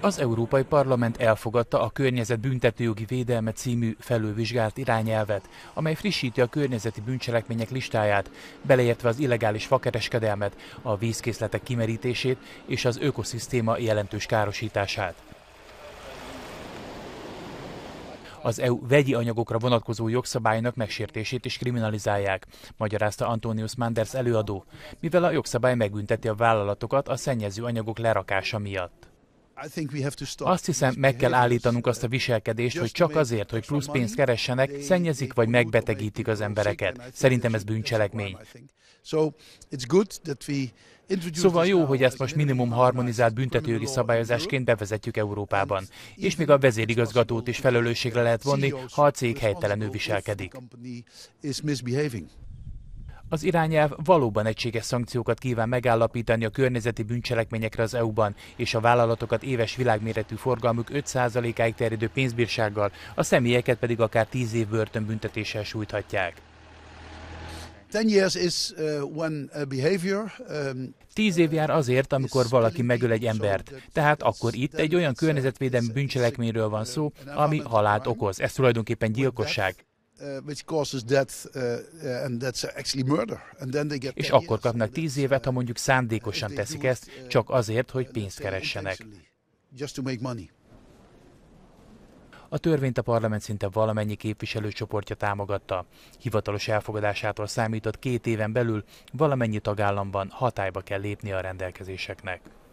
Az Európai Parlament elfogadta a Környezet büntetőjogi védelme című felülvizsgált irányelvet, amely frissíti a környezeti bűncselekmények listáját, beleértve az illegális fakereskedelmet, a vízkészletek kimerítését és az ökoszisztéma jelentős károsítását. Az EU vegyi anyagokra vonatkozó jogszabálynak megsértését is kriminalizálják, magyarázta Antonius Manders előadó, mivel a jogszabály megbünteti a vállalatokat a szennyező anyagok lerakása miatt. Azt hiszem, meg kell állítanunk azt a viselkedést, hogy csak azért, hogy plusz pénzt keressenek, szennyezik vagy megbetegítik az embereket. Szerintem ez bűncselekmény. Szóval jó, hogy ezt most minimum harmonizált büntetőjogi szabályozásként bevezetjük Európában. És még a vezérigazgatót is felelősségre lehet vonni, ha a cég helytelenül viselkedik. Az irányelv valóban egységes szankciókat kíván megállapítani a környezeti bűncselekményekre az EU-ban, és a vállalatokat éves világméretű forgalmuk 5%-áig terjedő pénzbírsággal, a személyeket pedig akár 10 év börtönbüntetéssel sújthatják. 10 év jár azért, amikor valaki megöl egy embert. Tehát akkor itt egy olyan környezetvédelmi bűncselekményről van szó, ami halált okoz. Ez tulajdonképpen gyilkosság. És akkor kapnak 10 évet, ha mondjuk szándékosan teszik ezt, csak azért, hogy pénzt keressenek. A törvényt a parlament szinte valamennyi képviselőcsoportja támogatta. Hivatalos elfogadásától számított 2 éven belül valamennyi tagállamban hatályba kell lépni a rendelkezéseknek.